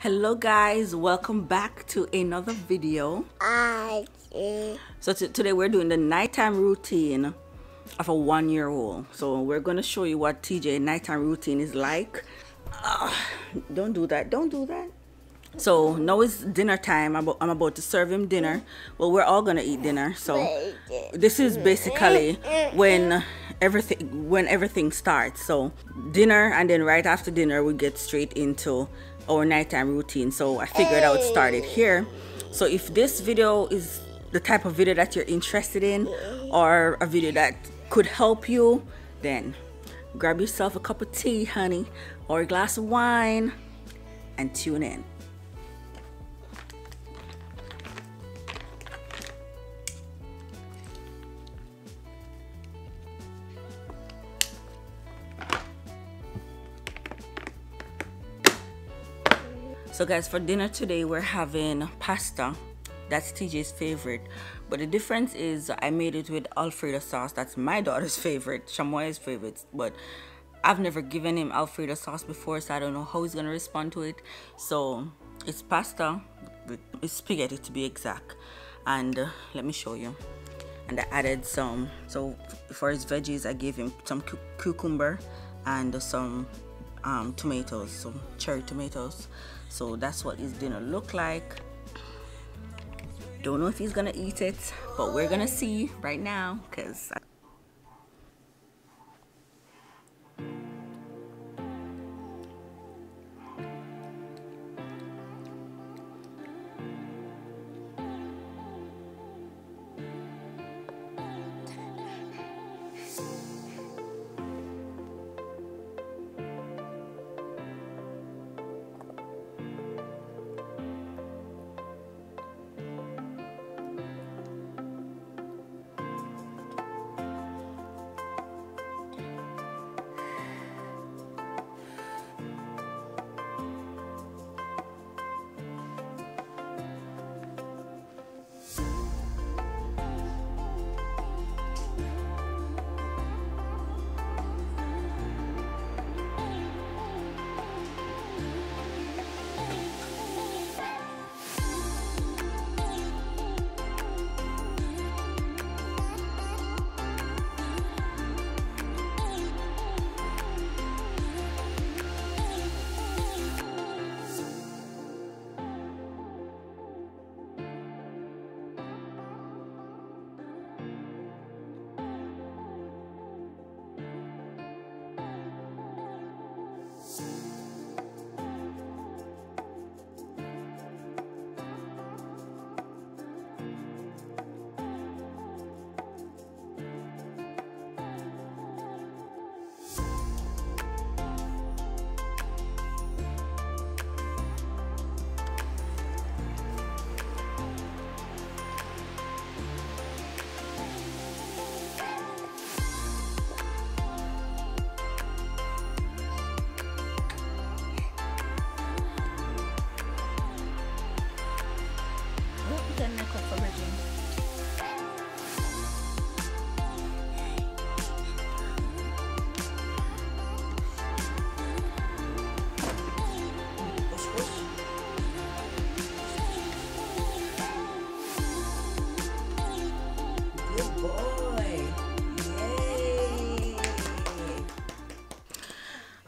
Hello guys, welcome back to another video. So today we're doing the nighttime routine of a one-year-old. So we're going to show you what TJ nighttime routine is like. Don't do that, don't do that. So now it's dinner time. I'm about to serve him dinner. Well, we're all going to eat dinner. So this is basically when everything starts. So dinner, and then right after dinner we get straight into our nighttime routine. So I figured I would start it here. So if this video is the type of video that you're interested in, or a video that could help you, then grab yourself a cup of tea, honey, or a glass of wine and tune in. So guys, for dinner today we're having pasta. That's TJ's favorite, but the difference is I made it with Alfredo sauce. That's my daughter's favorite, Chamoy's favorite, but I've never given him Alfredo sauce before, so I don't know how he's gonna respond to it. So it's pasta, it's spaghetti to be exact, and let me show you. And I added some, so for his veggies I gave him some cucumber and some tomatoes, some cherry tomatoes. So that's what his dinner look like. Don't know if he's gonna eat it, but we're gonna see right now, because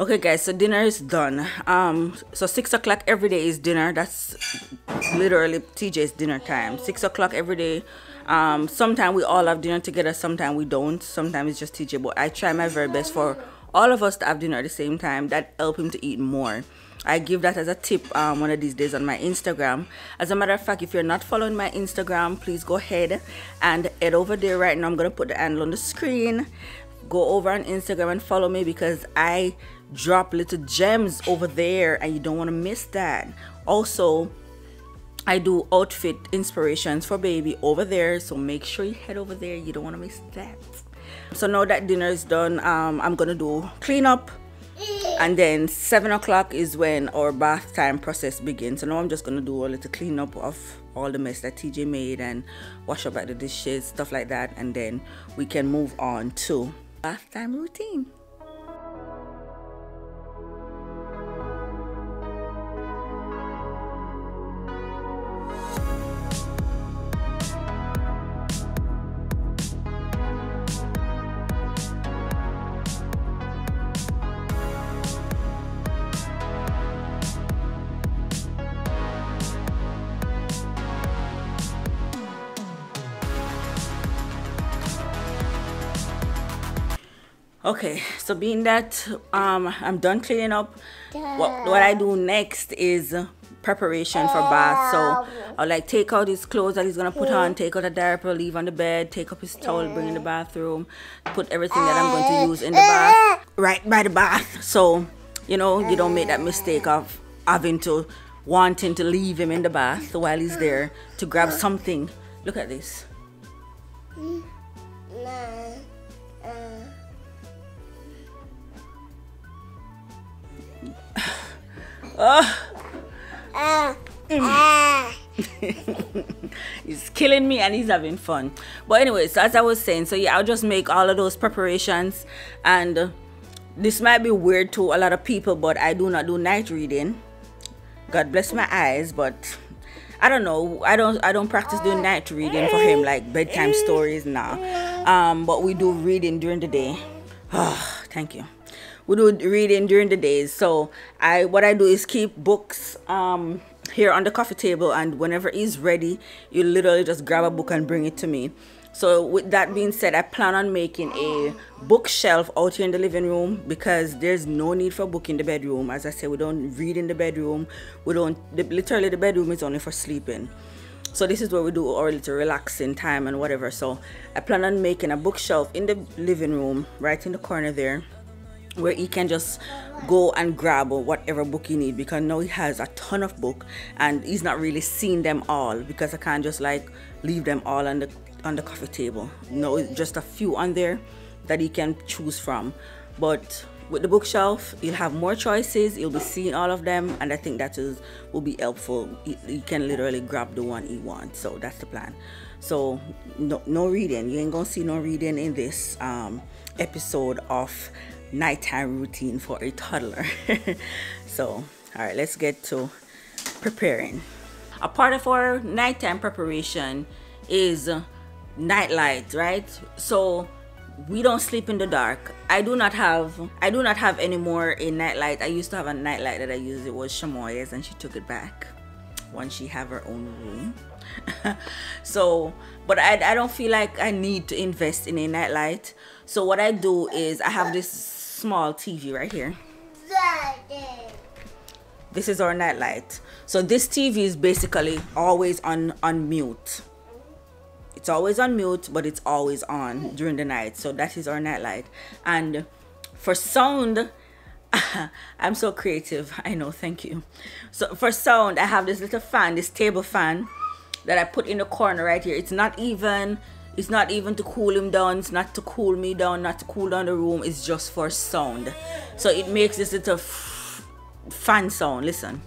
okay guys, so dinner is done. So 6 o'clock every day is dinner. That's literally TJ's dinner time, 6 o'clock every day. Sometimes we all have dinner together, sometimes we don't, sometimes it's just TJ, but I try my very best for all of us to have dinner at the same time. That helps him to eat more. I give that as a tip one of these days on my Instagram. As a matter of fact, if you're not following my Instagram, please go ahead and head over there right now. I'm gonna put the handle on the screen. Go over on Instagram and follow me, because I drop little gems over there and you don't want to miss that. Also, I do outfit inspirations for baby over there, so make sure you head over there. You don't want to miss that. So now that dinner is done, I'm gonna do cleanup, and then 7 o'clock is when our bath time process begins. So now I'm just gonna do a little cleanup of all the mess that TJ made and wash up at the dishes, stuff like that, and then we can move on to bath time routine. Okay, so being that I'm done cleaning up, what I do next is preparation for bath. So I'll like take out his clothes that he's gonna put on, take out a diaper, leave on the bed, take up his towel, bring in the bathroom, put everything that I'm going to use in the bath right by the bath, so you know you don't make that mistake of having to wanting to leave him in the bath while he's there to grab something. Look at this. He's killing me and he's having fun. But anyway, so as I was saying, so yeah, I'll just make all of those preparations. And this might be weird to a lot of people, but I do not do night reading. God bless my eyes, but I don't know, I don't practice doing night reading for him, like bedtime stories now. But we do reading during the day. Oh, thank you. We do reading during the days, so what I do is keep books here on the coffee table, and whenever he's ready, you literally just grab a book and bring it to me. So with that being said, I plan on making a bookshelf out here in the living room, because there's no need for a book in the bedroom. As I said, we don't read in the bedroom. We don't, literally the bedroom is only for sleeping. So this is where we do our little relaxing time and whatever. So I plan on making a bookshelf in the living room, right in the corner there, where he can just go and grab whatever book he needs, because now he has a ton of book and he's not really seeing them all, because I can't just like leave them all on the coffee table. No, just a few on there that he can choose from. But with the bookshelf, you'll have more choices, you'll be seeing all of them, and I think that will be helpful. He can literally grab the one he wants. So that's the plan. So no reading. You ain't gonna see no reading in this episode of nighttime routine for a toddler. So all right, let's get to preparing. A part of our nighttime preparation is night light, right? So we don't sleep in the dark. I do not have anymore a night light. I used to have a night light that I used. It was Chamoy's, and she took it back once she have her own room. So but I don't feel like I need to invest in a night light. So what I do is I have this small TV right here. This is our night light. So this TV is basically always on mute. It's always on mute, but it's always on during the night. So that is our night light. And for sound, I'm so creative, I know, thank you. So for sound, I have this little fan, this table fan that I put in the corner right here. It's not even to cool him down, it's not to cool me down, not to cool down the room, it's just for sound. So it makes this little fan sound. Listen.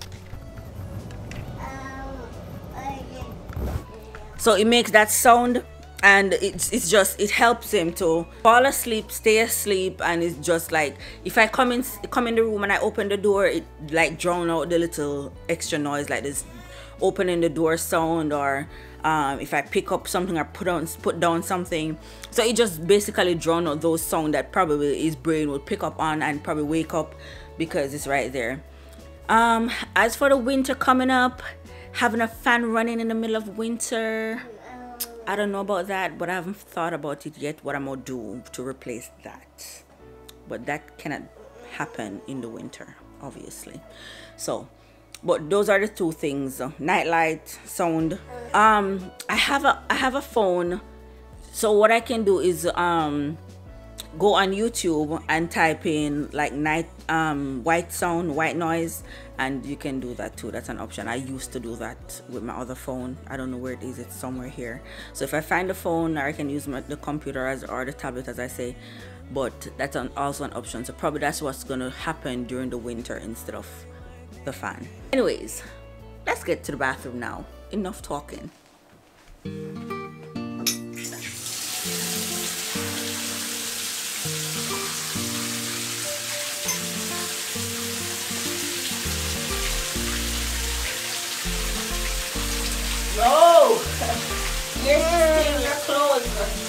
So it makes that sound, and it helps him to fall asleep, stay asleep. And it's just like, if I come in the room and I open the door, it like drown out the little extra noise, like this opening the door sound, or if I pick up something or put down something. So it just basically drown out those sounds that probably his brain will pick up on and probably wake up, because it's right there. As for the winter coming up, having a fan running in the middle of winter, I don't know about that, but I haven't thought about it yet, what I'm gonna do to replace that. But that cannot happen in the winter, obviously. So but those are the two things, nightlight, sound. I have a phone, so what I can do is go on YouTube and type in like night white sound, white noise, and you can do that too. That's an option. I used to do that with my other phone. I don't know where it is, it's somewhere here. So if I find the phone, I can use the computer or the tablet, as I say. But that's also an option. So probably that's what's gonna happen during the winter instead of the fan. Anyways, let's get to the bathroom now. Enough talking. No! You're stealing your clothes.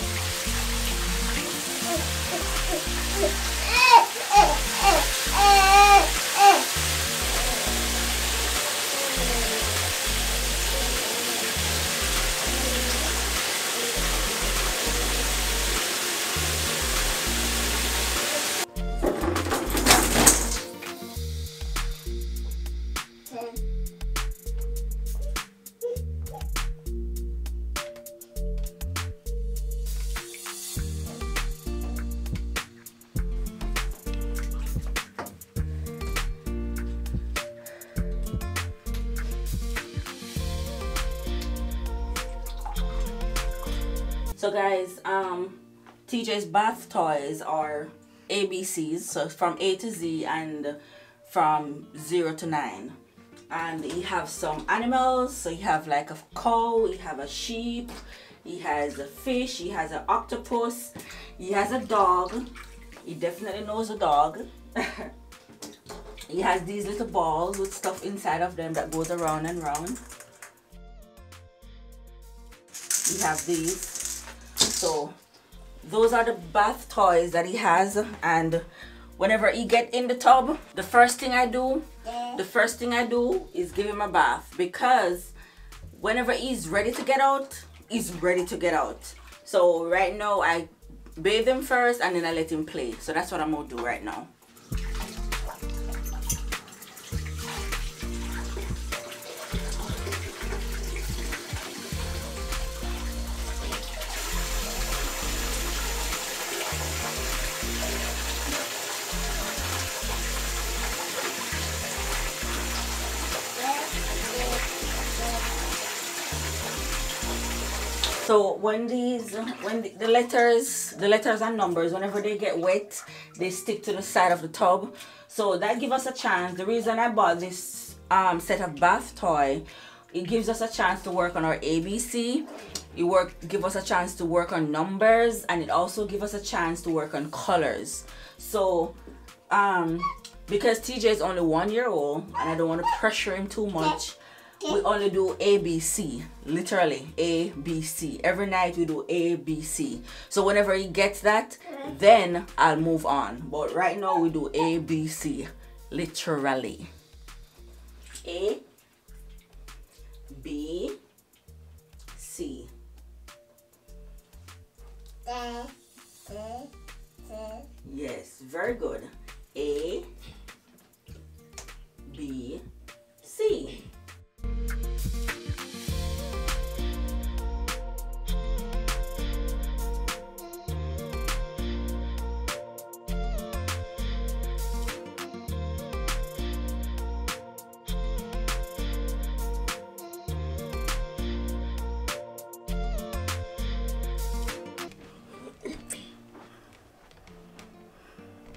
So guys, TJ's bath toys are ABCs, so from A to Z and from 0 to 9. And he have some animals, so he have like a cow, he have a sheep, he has a fish, he has an octopus, he has a dog. He definitely knows a dog. He has these little balls with stuff inside of them that goes around and round. We have these. So those are the bath toys that he has. And whenever he get in the tub, the first thing I do is give him a bath, because whenever he's ready to get out, he's ready to get out. So right now I bathe him first and then I let him play. So that's what I'm gonna do right now. So when the letters and numbers, whenever they get wet, they stick to the side of the tub. So that gives us a chance. The reason I bought this set of bath toy, it gives us a chance to work on our ABC. Give us a chance to work on numbers, and it also gives us a chance to work on colors. So because TJ is only 1 year old and I don't want to pressure him too much, we only do ABC, literally ABC. Every night we do ABC. So whenever he gets that, then I'll move on. But right now we do ABC, literally. A, B, C. Yes, very good. A, B, C.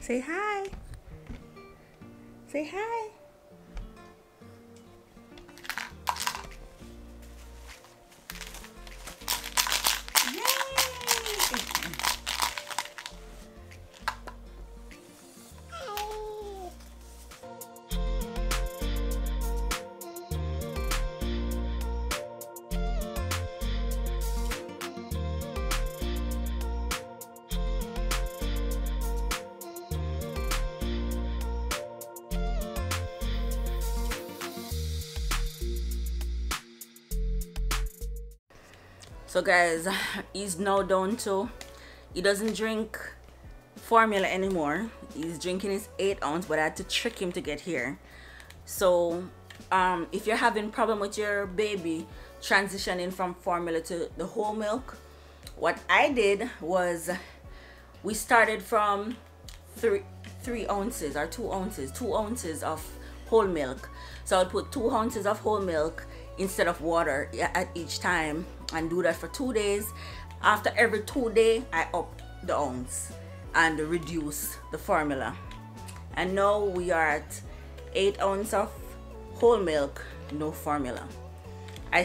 Say hi. Say hi. Yay! Hi. So guys, he's now down to, he doesn't drink formula anymore. He's drinking his 8 ounce, but I had to trick him to get here. So if you're having problem with your baby transitioning from formula to the whole milk, what I did was we started from 3 ounces or 2 ounces, 2 ounces of whole milk. So I'll put 2 ounces of whole milk instead of water at each time, and do that for 2 days. After every 2 days, I up the ounce and reduce the formula. And now we are at 8 ounces of whole milk, no formula. I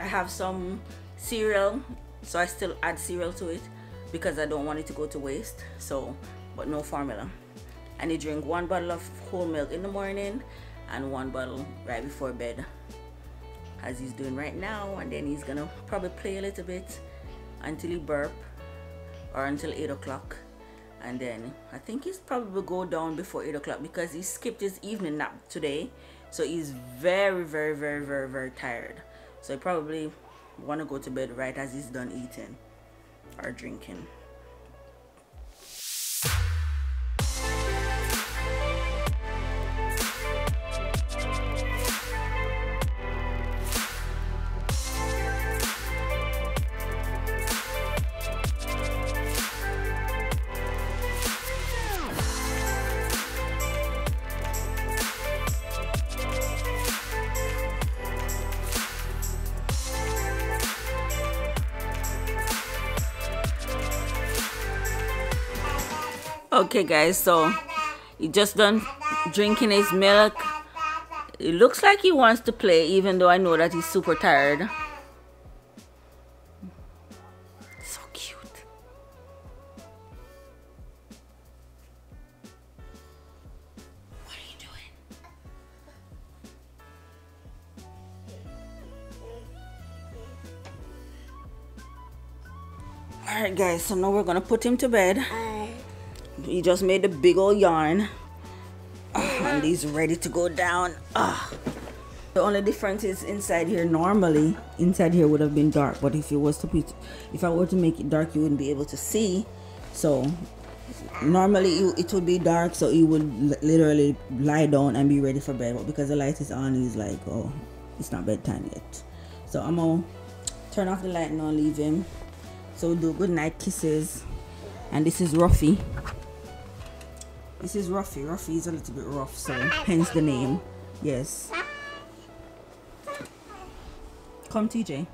have some cereal, so I still add cereal to it because I don't want it to go to waste. So, but no formula. And you drink 1 bottle of whole milk in the morning and 1 bottle right before bed, as he's doing right now. And then he's gonna probably play a little bit until he burp or until 8 o'clock, and then I think he's probably go down before 8 o'clock because he skipped his evening nap today. So he's very, very, very, very, very tired, so he probably want to go to bed right as he's done eating or drinking. Okay guys, so you just done drinking his milk. It looks like he wants to play, even though I know that he's super tired. So cute. What are you doing? Alright guys, so now we're gonna put him to bed. He just made a big old yarn. And he's ready to go down. The only difference is inside here. Normally, inside here would have been dark, but if it was to be, if I were to make it dark, you wouldn't be able to see. So normally it would be dark, so he would literally lie down and be ready for bed. But because the light is on, he's like, oh, it's not bedtime yet. So I'm gonna turn off the light and I'll leave him. So we'll do good night kisses. And this is Ruffy. This is Ruffy. Ruffy is a little bit rough, so hence the name. Yes. Come, TJ.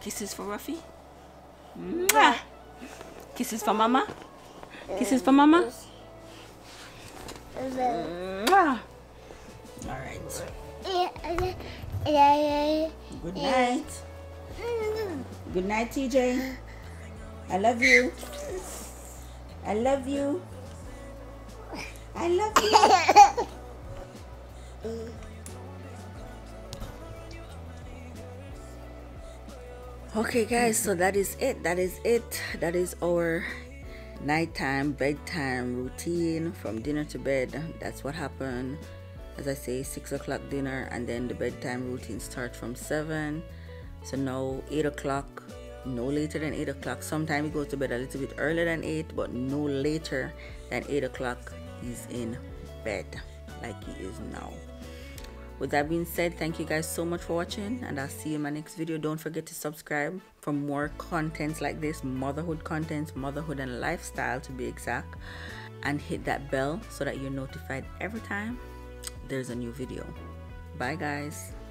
Kisses for Ruffy. Mwah! Kisses for Mama. Kisses for Mama. Mwah! All right. Good night. Good night, TJ. I love you. I love you. I love you. Okay guys, so that is it. That is our nighttime, bedtime routine from dinner to bed. That's what happened. As I say, 6 o'clock dinner, and then the bedtime routine starts from 7. So now 8 o'clock. No later than 8 o'clock. Sometimes he goes to bed a little bit earlier than 8, but no later than 8 o'clock he's in bed, like he is now. With that being said, thank you guys so much for watching, and I'll see you in my next video. Don't forget to subscribe for more contents like this, motherhood contents, motherhood and lifestyle to be exact, and hit that bell so that you're notified every time there's a new video. Bye guys.